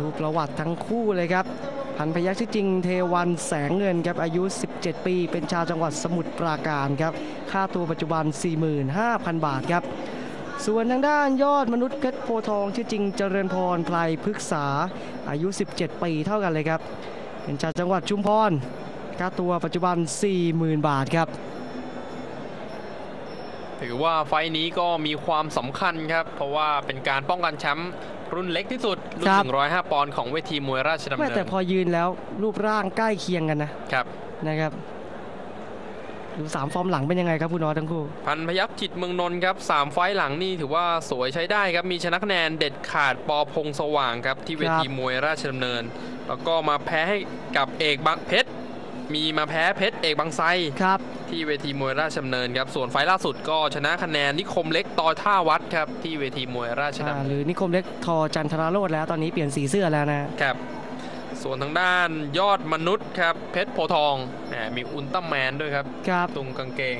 ดูประวัติทั้งคู่เลยครับพันพยัคฆ์ชื่อจริงเทวันแสงเงินครับอายุ17ปีเป็นชาวจังหวัดสมุทรปราการครับค่าตัวปัจจุบัน 45,000 บาทครับส่วนทางด้านยอดมนุษย์เพชรโพทองชื่อจริงเจริญพรไพรพฤกษาอายุ17ปีเท่ากันเลยครับเป็นชาวจังหวัดชุมพรค่าตัวปัจจุบัน 40,000 บาทครับถือว่าไฟนี้ก็มีความสำคัญครับเพราะว่าเป็นการป้องกันแชมป์รุ่นเล็กที่สุดรุ่น105ปอนด์ของเวทีมวยราชดำเนินแต่พอยืนแล้วรูปร่างใกล้เคียงกันนะครับนะครับดู3ฟอร์มหลังเป็นยังไงครับคุณนอทั้งคู่พันพยัคฆ์จิตเมืองนนท์ครับ3ไฟหลังนี่ถือว่าสวยใช้ได้ครับมีชนะคะแนนเด็ดขาดปอพงสว่างครับที่เวทีมวยราชดำเนินแล้วก็มาแพ้ให้กับเอกบังเพชรมีมาแพ้เพชรเอกบางไทรครับที่เวทีมวยราชดำเนินครับส่วนไฟล่าสุดก็ชนะคะแนนนิคมเล็กต่อท่าวัดครับที่เวทีมวยราชดำเนินหรือนิคมเล็กทอจันทราโรจน์แล้วตอนนี้เปลี่ยนสีเสื้อแล้วนะครับส่วนทางด้านยอดมนุษย์ครับเพชรโพทองมีอุลตร้าแมนด้วยครับตรงกางเกง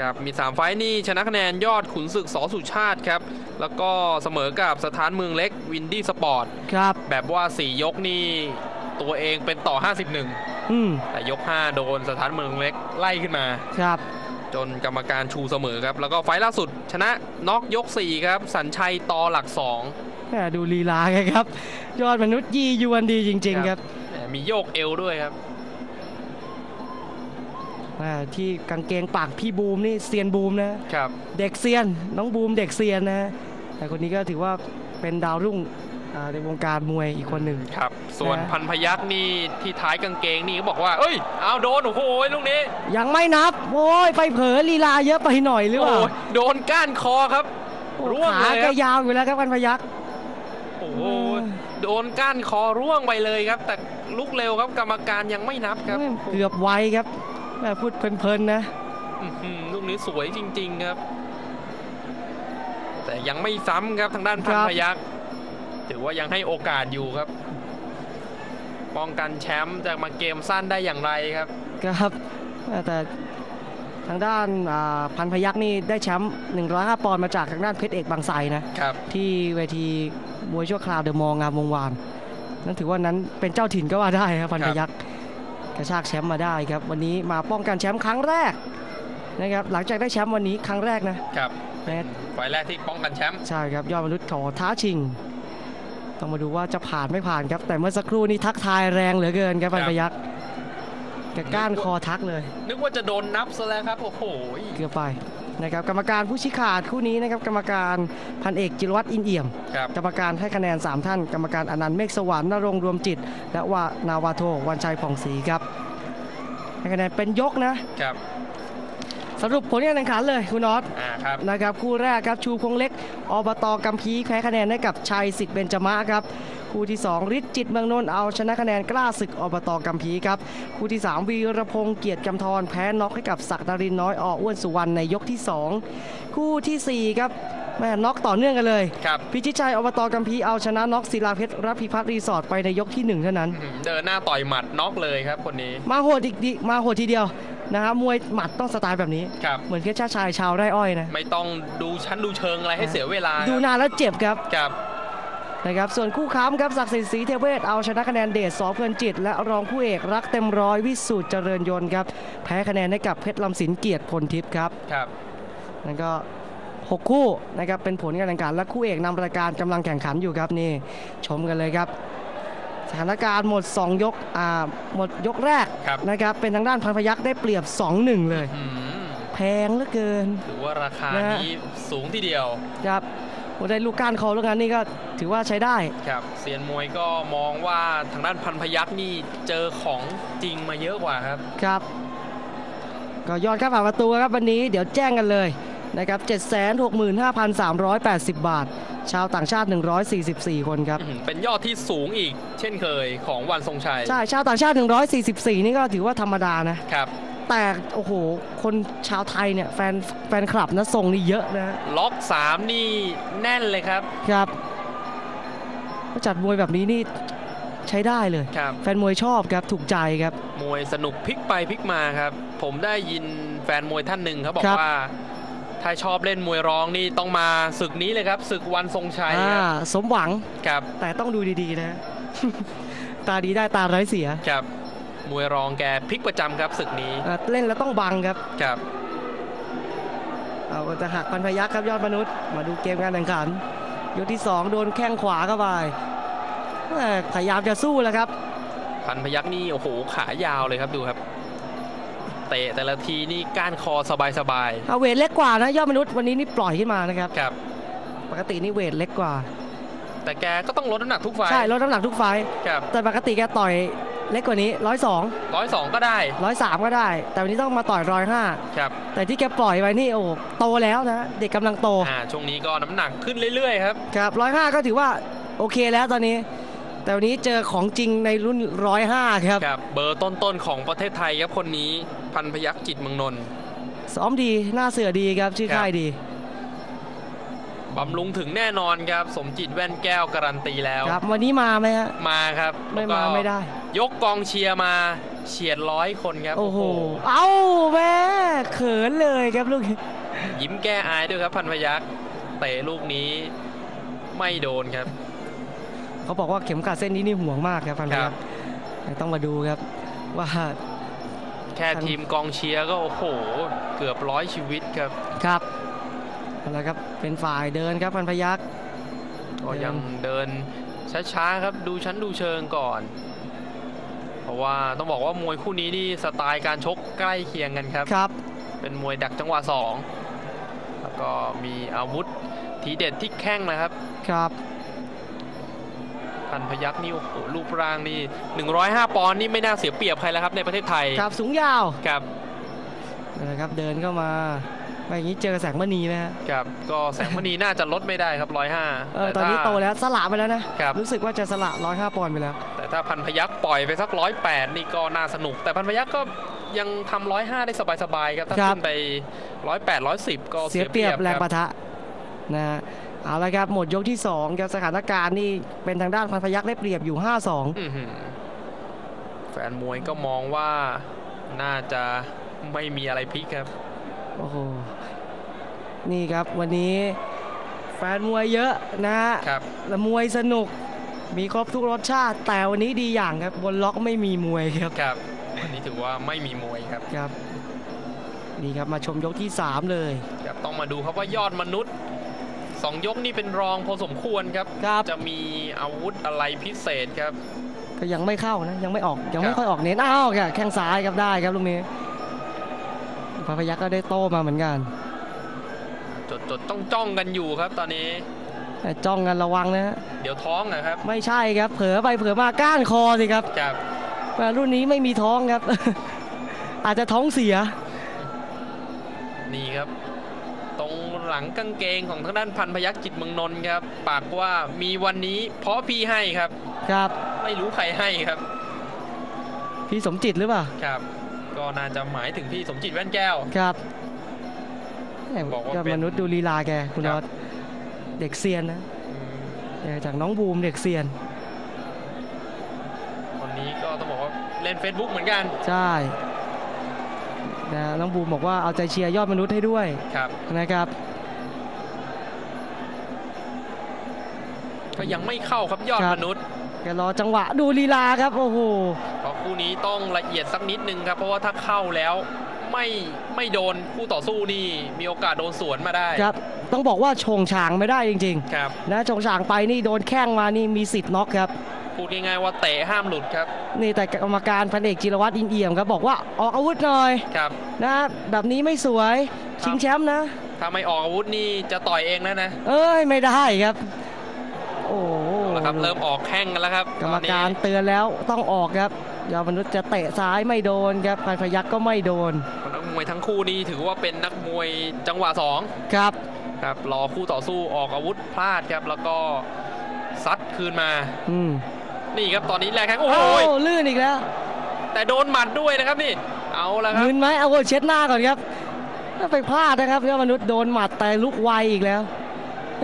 ครับมี3ไฟนี่ชนะคะแนนยอดขุนศึกสอสุชาติครับแล้วก็เสมอกับสถานเมืองเล็กวินดี้สปอร์ตครับแบบว่า4ยกนี่ตัวเองเป็นต่อ51แต่ยก5โดนสถานเมืองเล็กไล่ขึ้นมาครับจนกรรมการชูเสมอครับแล้วก็ไฟล่าสุดชนะน็อกยก4ครับสัญชัยตอหลัก2ดูลีลาครับยอดมนุษย์ยียวนดีจริงๆครับมีโยกเอวด้วยครับที่กางเกงปากพี่บูมนี่เซียนบูมนะครับเด็กเซียนน้องบูมเด็กเซียนนะแต่คนนี้ก็ถือว่าเป็นดาวรุ่งในวงการมวยอีกคนหนึ่งครับส่วนพันพยัคฆ์นี่ที่ท้ายกางเกงนี่เขาบอกว่าเอ้ยเอาโดนโอ้โหลูกนี้ยังไม่นับโอ้ยไปเผลอลีลาเยอะไปหน่อยหรือเปล่าโดนก้านคอครับร่วงเลยขากระยาวอยู่แล้วครับพันพยัคฆ์โอ้โหโดนก้านคอร่วงไปเลยครับแต่ลุกเร็วครับกรรมการยังไม่นับครับเกือบไวครับแม่พูดเพลินๆนะลูกนี้สวยจริงๆครับแต่ยังไม่ซ้ำครับทางด้านพันพยัคฆ์ถือว่ายังให้โอกาสอยู่ครับป้องกันแชมป์จะมาเกมสั้นได้อย่างไรครับครับแต่ทางด้านพันพยัคฆ์นี่ได้แชมป์105ปอนด์มาจากทางด้านเพชรเอกบางไทรนะครับที่เวทีมวยชั่วคราวเดอะมอลล์งามวงวานนั่นถือว่านั้นเป็นเจ้าถิ่นก็ว่าได้ครับพันพยัคฆ์กระชากแชมป์มาได้ครับวันนี้มาป้องกันแชมป์ครั้งแรกนะครับหลังจากได้แชมป์วันนี้ครั้งแรกนะครับฝ่ายแรกที่ป้องกันแชมป์ใช่ครับยอดมนุษย์ขอท้าชิงต้องมาดูว่าจะผ่านไม่ผ่านครับแต่เมื่อสักครู่นี้ทักทายแรงเหลือเกินครับพันพยัคฆ์กับก้านคอทักเลยนึกว่าจะโดนนับซะแล้วครับโอ้โหเกือบไปนะครับกรรมการผู้ชี้ขาดคู่นี้นะครับกรรมการพันเอกจิรวัฒน์อินเอี่ยมกรรมการให้คะแนน3ท่านกรรมการอนันต์เมฆสวรรค์ณรงค์รวมจิตและว่านาวาโทวันชัยผ่องศรีครับให้คะแนนเป็นยกนะครับสรุปผลการแข่งขันเลยคุณน็อตนะครับคู่แรกครับชูพงเล็กอบต.กัมพีแพ้คะแนนให้กับชัยสิทธิ์เบญจมะครับคู่ที่2ฤทธิ์จิตเมืองนนท์เอาชนะคะแนนกล้าศึกอบต.กัมพีครับคู่ที่3วีรพงษ์เกียรติกำธรแพ้น็อกให้กับศักดารินน้อยอ้วนสุวรรณในยกที่2คู่ที่4ครับแม่น็อกต่อเนื่องกันเลยพิชิตชัยอบต.กัมพีเอาชนะน็อกศิลาเพชรรับพิพัฒน์รีสอร์ทไปในยกที่1เท่านั้นเดินหน้าต่อยหมัดน็อกเลยครับคนนี้มาโหดอีกมาโหดทีเดียวนะครับมวยหมัดต้องสไตล์แบบนี้เหมือนเพชรชายชาวไร่อ้อยนะไม่ต้องดูชั้นดูเชิงอะไรให้เสียเวลาดูนานแล้วเจ็บครับนะครับส่วนคู่ค้ำครับศักดิ์สิทธิ์ศรีเทเวศเอาชนะคะแนนเดชสอเพลินจิตและรองคู่เอกรักเต็มร้อยวิสูตรเจริญยนต์ครับแพ้คะแนนให้กับเพชรลำสินเกียรติพลทิพย์ครับนั่นก็6คู่นะครับเป็นผลการแข่งขันและคู่เอกนำรายการกำลังแข่งขันอยู่ครับนี่ชมกันเลยครับสถานการณ์หมด2ยกหมดยกแรกนะครับเป็นทางด้านพันพยัคฆ์ได้เปรียบ 2-1 เลยแพงเหลือเกินถือว่าราคานี้สูงทีเดียวครับได้ลูกก้านคอลูกนั้นนี่ก็ถือว่าใช้ได้ครับเซียนมวยก็มองว่าทางด้านพันพยัคฆ์นี่เจอของจริงมาเยอะกว่าครับครับก็ยอดค่าผ่านประตูครับวันนี้เดี๋ยวแจ้งกันเลยนะครับ 765,380 บาทชาวต่างชาติ144คนครับเป็นยอดที่สูงอีกเช่นเคยของวันทรงชัยใช่ชาวต่างชาติ144นี่ก็ถือว่าธรรมดานะครับแต่โอ้โหคนชาวไทยเนี่ยแฟนคลับนะทรงนี่เยอะนะล็อก3นี่แน่นเลยครับครับจัดมวยแบบนี้นี่ใช้ได้เลยแฟนมวยชอบครับถูกใจครับมวยสนุกพลิกไปพลิกมาครับผมได้ยินแฟนมวยท่านหนึ่งเขาบอกว่า ถ้าชอบเล่นมวยร้องนี่ต้องมาศึกนี้เลยครับศึกวันทรงชัยสมหวังครับแต่ต้องดูดีๆนะตาดีได้ตาร้ายเสียครับมวยรองแกพลิกประจำครับศึกนี้เล่นแล้วต้องบังครับครับเอาจะหักพันพยัคฆ์ครับยอดมนุษย์มาดูเกมการแข่งขันยกที่2โดนแข้งขวาเข้าไปพยายามจะสู้แล้วครับพันพยัคฆ์นี่โอ้โหขายาวเลยครับดูครับเตะแต่ละทีนี่ก้านคอสบายๆเอาเวทเล็กกว่านะยอดมนุษย์วันนี้นี่ปล่อยขึ้นมานะครับครับปกตินี่เวทเล็กกว่าแต่แกก็ต้องลดน้ำหนักทุกไฟใช่ลดน้ำหนักทุกไฟครับแต่ปกติแกต่อยเล็กกว่านี้102ก็ได้103ก็ได้แต่วันนี้ต้องมาต่อย105ครับแต่ที่แกปล่อยไปนี่โอ้โตแล้วนะเด็กกำลังโตช่วงนี้ก็น้ำหนักขึ้นเรื่อยๆครับครับ105ก็ถือว่าโอเคแล้วตอนนี้แต่วันนี้เจอของจริงในรุ่น105ครับเบอร์ต้นๆของประเทศไทยครับคนนี้พันพยัคฆ์จิตเมืองนนท์ซ้อมดีหน้าเสือดีครับชื่อค่ายดีบำรุงถึงแน่นอนครับสมจิตแว่นแก้วการันตีแล้วครับวันนี้มาไหมฮะมาครับไม่มาไม่ได้ยกกองเชียร์มาเฉียด100 คนครับโอ้โหเอ้าแม่เขินเลยครับลูกยิ้มแก้อายด้วยครับพันพยัคฆ์เตะลูกนี้ไม่โดนครับเขาบอกว่าเข็มขัดเส้นนี้นี่ห่วงมากครับพันพยัคฆ์ต้องมาดูครับว่าแค่ทีมกองเชียร์ก็โอ้โหเกือบ100 ชีวิตครับครับแล้วครับเป็นฝ่ายเดินครับพันพยัคฆ์ก็ยังเดินช้าๆครับดูชั้นดูเชิงก่อนเพราะว่าต้องบอกว่ามวยคู่นี้นี่สไตล์การชกใกล้เคียงกันครับครับเป็นมวยดักจังหวะ2แล้วก็มีอาวุธทีเด็ดที่แข้งนะครับครับพันพยัคฆ์นี่โอ้โหรูปร่างนี่105 ปอนด์นี่ไม่น่าเสียเปรียบใครแล้วครับในประเทศไทยครับสูงยาวครับนะครับเดินเข้ามาอย่างนี้เจอแสงมณีนะครับก็แสงมณีน่าจะลดไม่ได้ครับ105ตอนนี้โตแล้วสละไปแล้วนะครับรู้สึกว่าจะสละ105 ปอนด์ไปแล้วแต่ถ้าพันพยัคฆ์ปล่อยไปสัก108นี่ก็น่าสนุกแต่พันพยัคฆ์ก็ยังทำ105ได้สบายๆครับถ้าขึ้นไป108 110ก็เสียเปรียบแรงปะทะนะเอาละครับหมดยกที่2ครับสถานการณ์นี่เป็นทางด้านพันพยัคฆ์ได้เปรียบอยู่5-2แฟนมวยก็มองว่าน่าจะไม่มีอะไรพลิกครับโอ้โหนี่ครับวันนี้แฟนมวยเยอะนะฮะและมวยสนุกมีครบทุกรสชาติแต่วันนี้ดีอย่างครับบนล็อกไม่มีมวยครับครับวันนี้ถือว่าไม่มีมวยครับครับนี่ครับมาชมยกที่3เลยครับต้องมาดูครับว่ายอดมนุษย์2 ยกนี่เป็นรองพอสมควรครับจะมีอาวุธอะไรพิเศษครับก็ยังไม่เข้านะยังไม่ออกยังไม่ค่อยออกเน้นอ้าวแข้งซ้ายครับได้ครับลูกนี้พันพยัคฆ์ก็ได้โต้มาเหมือนกันจดจ้องกันอยู่ครับตอนนี้จ้องกันระวังนะเดี๋ยวท้องนะครับไม่ใช่ครับเผลอไปเผลอมาก้านคอสิครับครับรุ่นนี้ไม่มีท้องครับ อาจจะท้องเสียนี่ครับตรงหลังกางเกงของทางด้านพันพยัคฆ์จิตเมืองนนท์ครับปากว่ามีวันนี้เพราะพี่ให้ครับครับไม่รู้ใครให้ครับพี่สมจิตหรือเปล่าครับก็น่าจะหมายถึงพี่สมจิตแว่นแก้วครับบอกว่ามนุษย์ดูลีลาแกคุณน็อตเด็กเซียนนะจากน้องบูมเด็กเซียนคนนี้ก็ต้องบอกว่าเล่น Facebook เหมือนกันใช่นะน้องบูมบอกว่าเอาใจเชียร์ยอดมนุษย์ให้ด้วยนะครับก็ยังไม่เข้าครับยอดมนุษย์แกรอจังหวะดูลีลาครับโอ้โหเพราะคู่นี้ต้องละเอียดสักนิดนึงครับเพราะว่าถ้าเข้าแล้วไม่โดนคู่ต่อสู้นี่มีโอกาสโดนสวนมาได้ครับต้องบอกว่าชงฉางไม่ได้จริงๆครับนะชงฉางไปนี่โดนแข้งมานี่มีสิทธิ์น็อกครับพูดง่ายๆว่าเตะห้ามหลุดครับนี่แต่กรรมการพันเอกจิรวัตรอินเอี่ยมครับบอกว่าออกอาวุธหน่อยครับนะแบบนี้ไม่สวยชิงแชมป์นะถ้าไม่ออกอาวุธนี่จะต่อยเองแล้วนะเอ้ยไม่ได้ครับโอ้ครับเริ่มออกแข้งกันแล้วครับกรรมการเตือนแล้วต้องออกครับยอดมนุษย์จะเตะซ้ายไม่โดนครับพันพยัคฆ์ก็ไม่โดนนักมวยทั้งคู่นี้ถือว่าเป็นนักมวยจังหวะ2ครับรอคู่ต่อสู้ออกอาวุธพลาดครับแล้วก็ซัดคืนมานี่ครับตอนนี้แรงแข้งโอ้โหลื่นอีกแล้วแต่โดนหมัดด้วยนะครับนี่เอาละครับยืนไหมเอาเช็ดหน้าก่อนครับไปพลาดนะครับยอดมนุษย์โดนหมัดแต่ลุกไวอีกแล้ว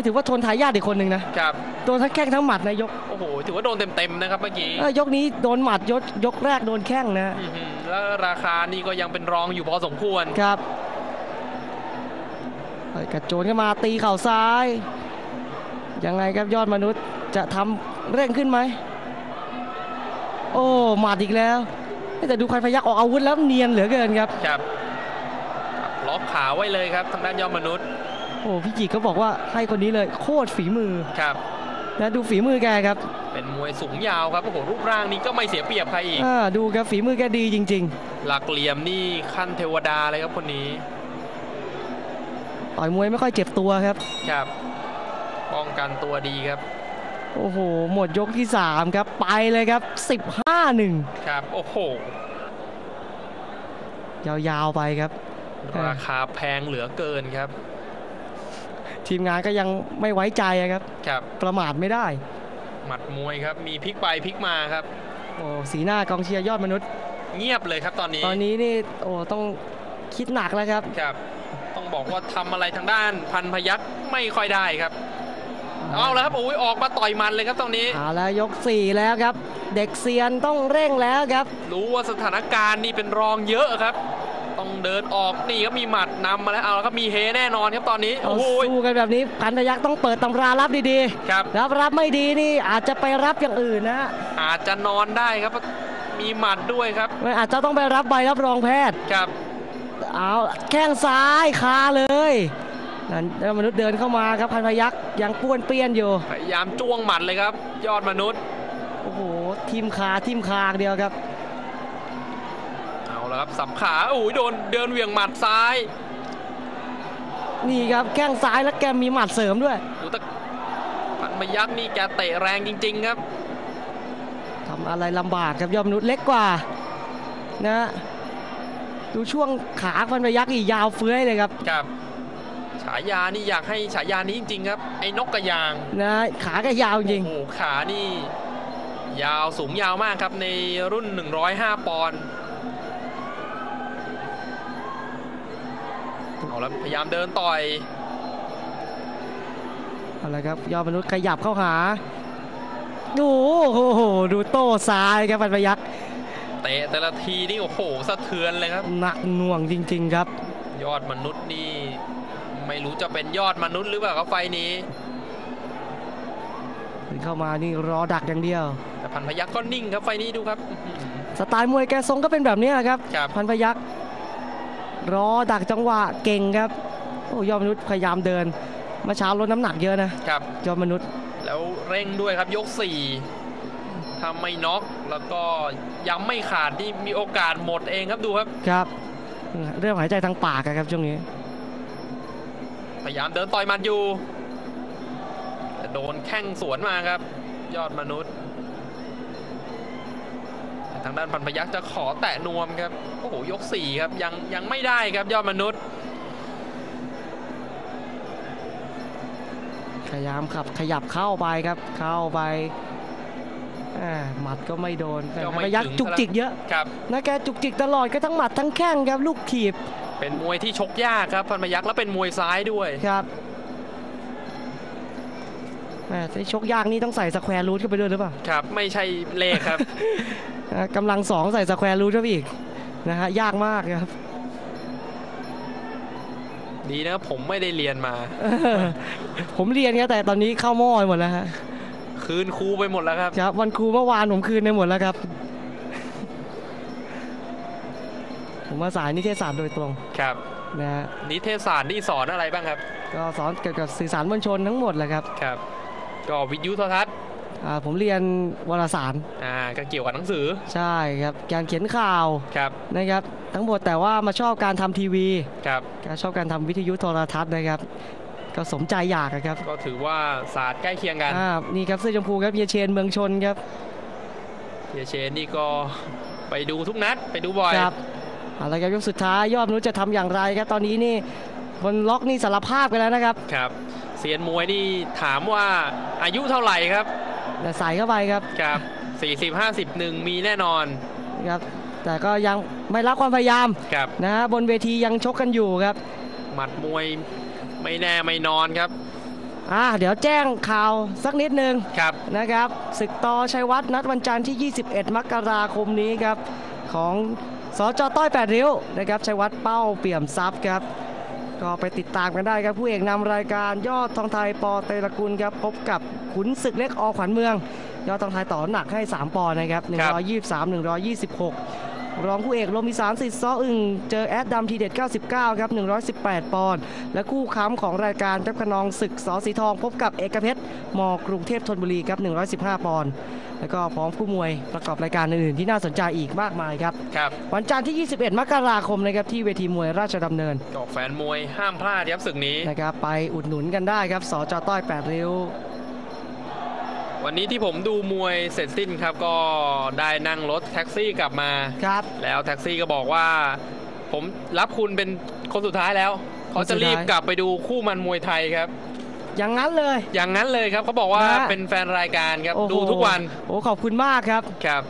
ถือว่าทนทายาทอีกคนหนึ่งนะครับโดนทั้งแข้งทั้งหมัดนายกโอ้โหถือว่าโดนเต็มๆนะครับเมื่อกี้ยกนี้โดนหมัดยกแรกโดนแข้งนะแล้วราคานี่ก็ยังเป็นรองอยู่พอสมควรครับ กระโจนเข้ามาตีเข่าซ้ายยังไงครับยอดมนุษย์จะทำเร่งขึ้นไหมโอ้หมัดอีกแล้วแต่ดูใครพยักออกอาวุธแล้วเนียนเหลือเกินครับครับล็อกขาไว้เลยครับทางด้านยอดมนุษย์โอ้พี่จิกเขาบอกว่าให้คนนี้เลยโคตรฝีมือครับและดูฝีมือแกครับเป็นมวยสูงยาวครับโอ้โหรูปร่างนี้ก็ไม่เสียเปรียบใครอีกดูครับฝีมือแกดีจริงๆหลักเหลี่ยมนี่ขั้นเทวดาเลยครับคนนี้ต่อยมวยไม่ค่อยเจ็บตัวครับครับป้องกันตัวดีครับโอ้โหหมดยกที่3ครับไปเลยครับ 15-1 ครับโอ้โหยาวๆไปครับราคาแพงเหลือเกินครับทีมงานก็ยังไม่ไว้ใจครับครับประมาทไม่ได้หมัดมวยครับมีพลิกไปพลิกมาครับโอ้สีหน้ากองเชียร์ยอดมนุษย์เงียบเลยครับตอนนี้นี่โอ้ต้องคิดหนักแล้วครับครับต้องบอกว่าทำอะไรทางด้านพันพยัคฆ์ไม่ค่อยได้ครับเอาแล้วครับโอ้ยออกมาต่อยมันเลยครับตรงนี้เอาแล้วยก4แล้วครับเด็กเซียนต้องเร่งแล้วครับรู้ว่าสถานการณ์นี่เป็นรองเยอะครับต้องเดินออกนี่ก็มีหมัดนำมาแล้วเอาแล้วก็มีเฮแน่นอนครับตอนนี้โอ้โหสู้กันแบบนี้พันพยัคฆ์ต้องเปิดตำรารับดีๆครับรับไม่ดีนี่อาจจะไปรับอย่างอื่นนะอาจจะนอนได้ครับมีหมัดด้วยครับอาจจะต้องไปรับใบรับรองแพทย์ครับเอาแข้งซ้ายคาเลยนั่นมนุษย์เดินเข้ามาครับพันพยัคฆ์ยังป้วนเปี้ยนอยู่พยายามจ้วงหมัดเลยครับยอดมนุษย์โอ้โหทิมขาเดียวครับเอาละครับสับขาโอ้ยโดนเดินเหวี่ยงหมัดซ้ายนี่ครับแข้งซ้ายแล้วแกมีหมัดเสริมด้วยโอ้แต่พันพยัคฆ์นี่แกเตะแรงจริงๆครับทำอะไรลำบากครับยอดมนุษย์เล็กกว่านะดูช่วงขาพันพยัคฆ์นี่ยาวเฟื้อยเลยครับฉายานี่อยากให้ฉายานี้จริงๆครับไอ้นกกระยางนะขากระยาวจริงโอ้ขานี่ยาวสูงยาวมากครับในรุ่น105ปอนด์เอาแล้วพยายามเดินต่อยเอาละครับยอดมนุษย์ขยับเข้าหาดูโอ้โหดูโต้ซ้ายครับพันพยัคฆ์เตะแต่ละทีนี่โอ้โหสะเทือนเลยครับหนักหน่วงจริงๆครับยอดมนุษย์นี่ไม่รู้จะเป็นยอดมนุษย์หรือเปล่าครับไฟนี้เข้ามานี่รอดักอย่างเดียวแต่พันพยัคฆ์ก็นิ่งครับไฟนี้ดูครับสไตล์มวยแกทรงก็เป็นแบบนี้ครับพันพยัคฆ์รอดักจังหวะเก่งครับโอ้ยอดมนุษย์พยายามเดินมาเช้าลดน้ำหนักเยอะนะครับยอดมนุษย์แล้วเร่งด้วยครับยก4ทำไม่น็อกแล้วก็ยังไม่ขาดที่มีโอกาสหมดเองครับดูครับครับเรื่องหายใจทางปากครับช่วงนี้พยายามเดินต่อยมันอยู่แต่โดนแข้งสวนมาครับยอดมนุษย์ทางด้านพันพยัคฆ์จะขอแตะนวมครับโอ้โหยก4ครับยังไม่ได้ครับยอดมนุษย์พยายามขยับเข้าไปครับเข้าไปหมัดก็ไม่โดนพันพยัคฆ์จุกจิกเยอะนะแกจุกจิกตลอดก็ทั้งหมัดทั้งแข้งครับลูกถีบเป็นมวยที่ชกยากครับพันพยัคฆ์แล้วเป็นมวยซ้ายด้วยครับแต่ชกยากนี่ต้องใส่สแควร์รูทเข้าไปด้วยหรือเปล่าครับไม่ใช่เลขครับกำลัง2ใส่สแควร์รูทเข้าไปอีกนะฮะยากมากครับดีนะผมไม่ได้เรียนมาผมเรียนนะแต่ตอนนี้เข้าหม้อหมดแล้วฮะคืนครูไปหมดแล้วครับครับวันครูเมื่อวานผมคืนไปหมดแล้วครับผมมาสายนิเทศศาสตร์โดยตรงครับนะนิเทศศาสตร์นี่สอนอะไรบ้างครับก็สอนเกี่ยวกับสื่อสารมวลชนทั้งหมดแหละครับครับก็วิทยุโทรทัศน์ผมเรียนวารสารก็เกี่ยวกับหนังสือใช่ครับการเขียนข่าวครับนะครับทั้งหมดแต่ว่ามาชอบการทำทีวีครับชอบการทำวิทยุโทรทัศน์นะครับก็สมใจอยากครับก็ถือว่าศาสตร์ใกล้เคียงกันนี่ครับเสื้อชมพูครับเฮียเชนเมืองชนครับเฮียเชนนี่ก็ไปดูทุกนัดไปดูบ่อยอะไรครับยกสุดท้ายยอดมนุษย์จะทำอย่างไรครับตอนนี้นี่คนล็อกนี่สารภาพกันแล้วนะครับครับเซียนมวยนี่ถามว่าอายุเท่าไหร่ครับแต่ใส่เข้าไปครับครับ40-51มีแน่นอนครับแต่ก็ยังไม่รับความพยายามครับนะบนเวทียังชกกันอยู่ครับหมัดมวยไม่แน่ไม่นอนครับเดี๋ยวแจ้งข่าวสักนิดนึงครับนะครับศึกต่อชัยวัฒน์นัดวันจันทร์ที่21มกราคมนี้ครับของสจ.ต้อย8 ริ้วนะครับชัยวัฒน์เป้าเปี่ยมทรัพย์ครับ ก็ไปติดตามกันได้ครับผู้เอกนำรายการยอดทองไทยป.เตรกุลครับพบกับขุนศึกเล็กอ.ขวัญเมืองยอดทองไทยต่อหนักให้3ปอนด์นะครับ123 126รองคู่เอกลมอีสานสิทธิ์ซ้ออึ่งเจอแอดดำทีเด็ด99ครับ118ปอนด์และคู่ค้ำของรายการเพชรขนองศึกส.สีทองพบกับเอกเพชรม.กรุงเทพธนบุรีครับ115ปอนด์แล้วก็พร้อมคู่มวยประกอบรายการอื่นๆที่น่าสนใจอีกมากมายครับวันจันทร์ที่21มกราคมนะครับที่เวทีมวยราชดำเนินก็แฟนมวยห้ามพลาดครับศึกนี้นะครับไปอุดหนุนกันได้ครับสจ.ต้อย8ริ้ววันนี้ที่ผมดูมวยเสร็จสิ้นครับก็ได้นั่งรถแท็กซี่กลับมาครับแล้วแท็กซี่ก็บอกว่าผมรับคุณเป็นคนสุดท้ายแล้วเขาจะรีบกลับไปดูคู่มันมวยไทยครับอย่างนั้นเลยอย่างนั้นเลยครับเขาบอกว่าเป็นแฟนรายการครับดูทุกวันโอ้ขอบคุณมากครับครับ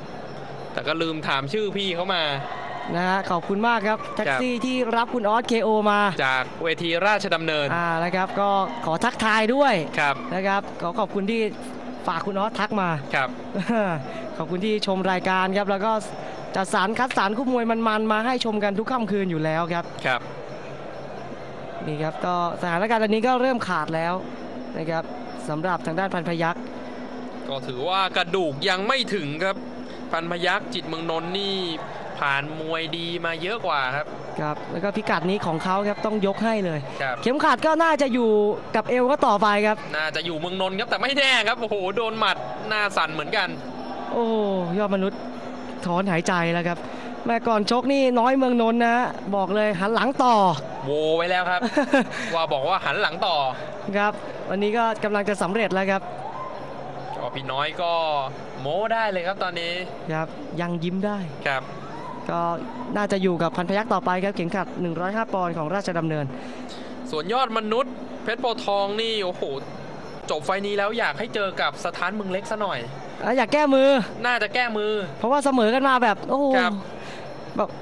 แต่ก็ลืมถามชื่อพี่เขามานะฮะขอบคุณมากครับแท็กซี่ที่รับคุณออส KO มาจากเวทีราชดำเนินนะครับก็ขอทักทายด้วยนะครับขอบคุณที่ฝากคุณออสทักมาครับขอบคุณที่ชมรายการครับแล้วก็จัดสรรคัดสรรคู่มวยมันมาให้ชมกันทุกค่ำคืนอยู่แล้วครับครับนี่ครับก็สถานการณ์ตอนนี้ก็เริ่มขาดแล้วนะครับสำหรับทางด้านพันพยัคฆ์ก็ถือว่ากระดูกยังไม่ถึงครับพันพยัคฆ์จิตเมืองนนท์นี่ผ่านมวยดีมาเยอะกว่าครับครับแล้วก็พิกัดนี้ของเขาครับต้องยกให้เลยเข็มขัดก็น่าจะอยู่กับเอวก็ต่อไปครับน่าจะอยู่เมืองนนท์ครับแต่ไม่แน่ครับโอ้โหโดนหมัดหน้าสั่นเหมือนกันโอ้ยอดมนุษย์ถอนหายใจแล้วครับแม่ก่อนชกนี่น้อยเมืองนนท์นะบอกเลยหันหลังต่อโวไว้แล้วครับ ว่าบอกว่าหันหลังต่อครับวันนี้ก็กำลังจะสำเร็จแล้วครับพี่น้อยก็โม้ได้เลยครับตอนนี้ครับยังยิ้มได้ครับก็น่าจะอยู่กับพันพยัคฆ์ต่อไปครับเข็มขัด105ปอนด์ของราชดำเนินส่วนยอดมนุษย์เพชรโพธิ์ทองนี่โอ้โหจบไฟนี้แล้วอยากให้เจอกับสถานเมืองเล็กซะหน่อยอยากแก้มือน่าจะแก้มือเพราะว่าเสมอกันมาแบบโอ้โห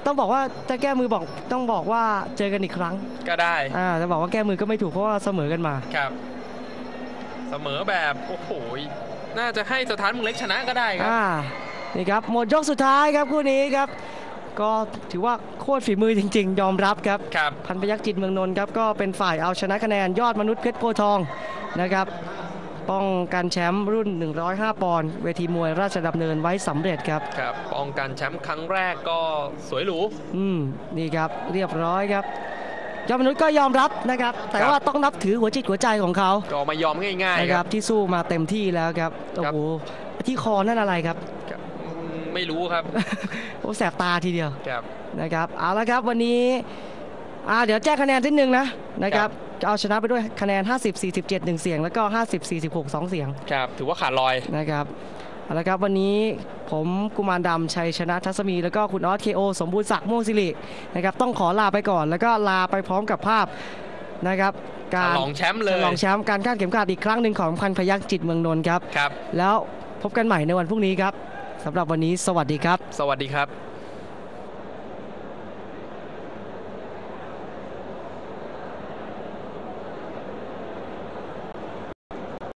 ต้องบอกว่าจะแก้มือบอกต้องบอกว่าเจอกันอีกครั้งก็ได้จะบอกว่าแก้มือก็ไม่ถูกเพราะว่าเสมอกันมาครับเสมอแบบโอ้โหน่าจะให้สถานเมืองเล็กชนะก็ได้ครับนี่ครับหมดยกสุดท้ายครับคู่นี้ครับก็ถือว่าโคตรฝีมือจริงๆยอมรับครับพันพยัคฆ์จิตเมืองนนท์ครับก็เป็นฝ่ายเอาชนะคะแนนยอดมนุษย์เพชรโพธิ์ทองนะครับป้องกันแชมป์รุ่น105ปอนด์เวทีมวยราชดำเนินไว้สำเร็จครับป้องกันแชมป์ครั้งแรกก็สวยหรูนี่ครับเรียบร้อยครับยอดมนุษย์ก็ยอมรับนะครับแต่ว่าต้องนับถือหัวจิตหัวใจของเขาก็ไม่ยอมง่ายๆนะครับที่สู้มาเต็มที่แล้วครับโอ้โหที่คอนั่นอะไรครับไม่รู้ครับโอ้แสบตาทีเดียวนะครับเอาละครับวันนี้เดี๋ยวแจ้งคะแนนนิดนึงนะครับเอาชนะไปด้วยคะแนน50-47 1เสียงแล้วก็50-46 2เสียงครับถือว่าขาดลอยนะครับเอาละครับวันนี้ผมกุมารดำชัยชนะทัศมีแล้วก็คุณออส KO สมบูรณ์ศักดิ์ม่วงสิรินะครับต้องขอลาไปก่อนแล้วก็ลาไปพร้อมกับภาพนะครับการฉลองแชมป์เลยฉลองแชมป์การคาดเข็มขัดอีกครั้งหนึ่งของพันพยัคฆ์จิตเมืองนนท์ครับแล้วพบกันใหม่ในวันพรุ่งนี้ครับสำหรับวันนี้สวัสดีครับ